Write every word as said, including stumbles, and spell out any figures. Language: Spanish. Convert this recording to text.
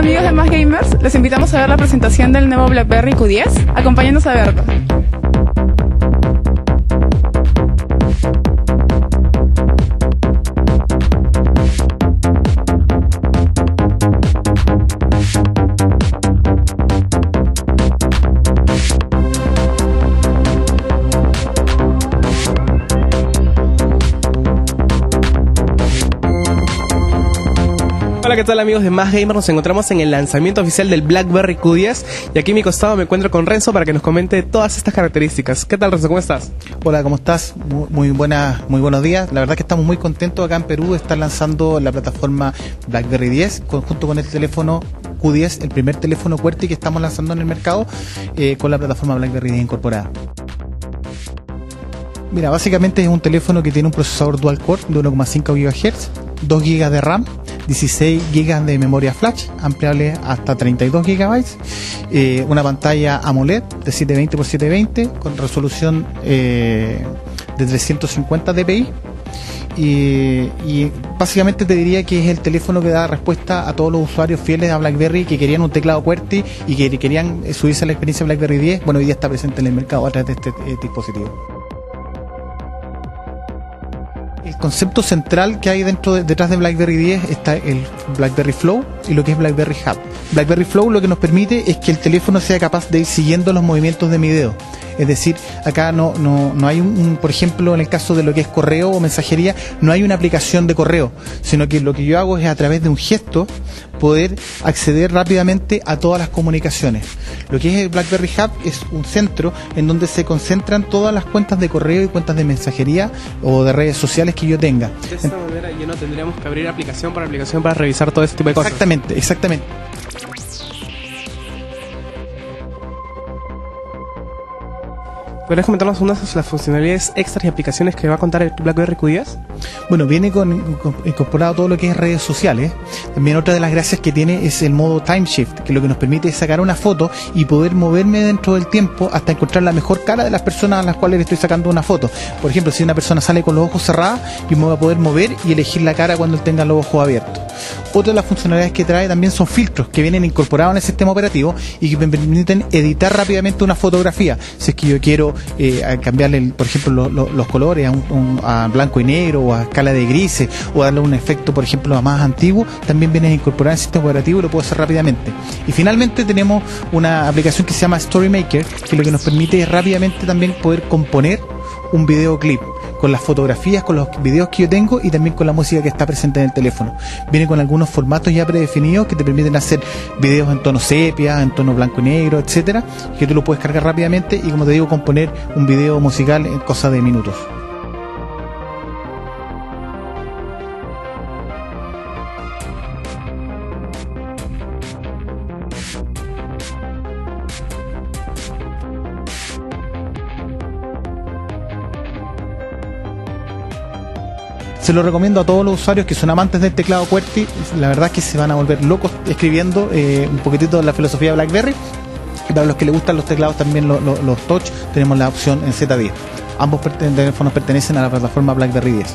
amigos de MasGamers, les invitamos a ver la presentación del nuevo BlackBerry Q diez. Acompáñenos a verlo. Hola, ¿qué tal amigos de MasGamers? Nos encontramos en el lanzamiento oficial del BlackBerry Q diez y aquí a mi costado me encuentro con Renzo para que nos comente todas estas características. ¿Qué tal, Renzo? ¿Cómo estás? Hola, ¿cómo estás? Muy, muy, buena, muy buenos días. La verdad que estamos muy contentos acá en Perú de estar lanzando la plataforma BlackBerry diez con, junto con el teléfono Q diez, el primer teléfono QWERTY que estamos lanzando en el mercado eh, con la plataforma BlackBerry diez incorporada. Mira, básicamente es un teléfono que tiene un procesador dual core de uno coma cinco gigahertz, dos gigas de RAM, dieciséis gigas de memoria flash, ampliable hasta treinta y dos gigabytes, eh, una pantalla AMOLED de setecientos veinte por setecientos veinte con resolución eh, de trescientos cincuenta dpi. Y, y básicamente te diría que es el teléfono que da respuesta a todos los usuarios fieles a BlackBerry que querían un teclado QWERTY y que querían subirse a la experiencia BlackBerry diez. Bueno, hoy día está presente en el mercado a través de este, este dispositivo. El concepto central que hay dentro de, detrás de BlackBerry diez está el BlackBerry Flow y lo que es BlackBerry Hub. BlackBerry Flow lo que nos permite es que el teléfono sea capaz de ir siguiendo los movimientos de mi dedo. Es decir, acá no, no, no hay un, un, por ejemplo, en el caso de lo que es correo o mensajería, no hay una aplicación de correo, sino que lo que yo hago es a través de un gesto poder acceder rápidamente a todas las comunicaciones. Lo que es el BlackBerry Hub es un centro en donde se concentran todas las cuentas de correo y cuentas de mensajería o de redes sociales que yo tenga. De esta manera ya no tendríamos que abrir aplicación para aplicación para revisar todo este tipo de cosas. Exactamente, exactamente. ¿Podrías comentarnos unas de las funcionalidades extras y aplicaciones que va a contar el BlackBerry Q diez? Bueno, viene con, con, incorporado todo lo que es redes sociales. También otra de las gracias que tiene es el modo Time Shift, que lo que nos permite es sacar una foto y poder moverme dentro del tiempo hasta encontrar la mejor cara de las personas a las cuales le estoy sacando una foto. Por ejemplo, si una persona sale con los ojos cerrados, yo me voy a poder mover y elegir la cara cuando él tenga los ojos abiertos. Otra de las funcionalidades que trae también son filtros que vienen incorporados en el sistema operativo y que me permiten editar rápidamente una fotografía. Si es que yo quiero eh, cambiarle, por ejemplo, lo, lo, los colores a, un, un, a blanco y negro o a escala de grises, o darle un efecto, por ejemplo, a más antiguo, también viene incorporado en el sistema operativo y lo puedo hacer rápidamente. Y finalmente tenemos una aplicación que se llama Storymaker, que lo que nos permite es rápidamente también poder componer un videoclip con las fotografías, con los videos que yo tengo y también con la música que está presente en el teléfono. Viene con algunos formatos ya predefinidos que te permiten hacer videos en tono sepia, en tono blanco y negro, etcétera, que tú lo puedes cargar rápidamente y, como te digo, componer un video musical en cosa de minutos. Se lo recomiendo a todos los usuarios que son amantes del teclado QWERTY. La verdad es que se van a volver locos escribiendo eh, un poquitito de la filosofía de BlackBerry. Y para los que les gustan los teclados, también lo, lo, los touch, tenemos la opción en Z diez. Ambos perten- teléfonos pertenecen a la plataforma BlackBerry diez.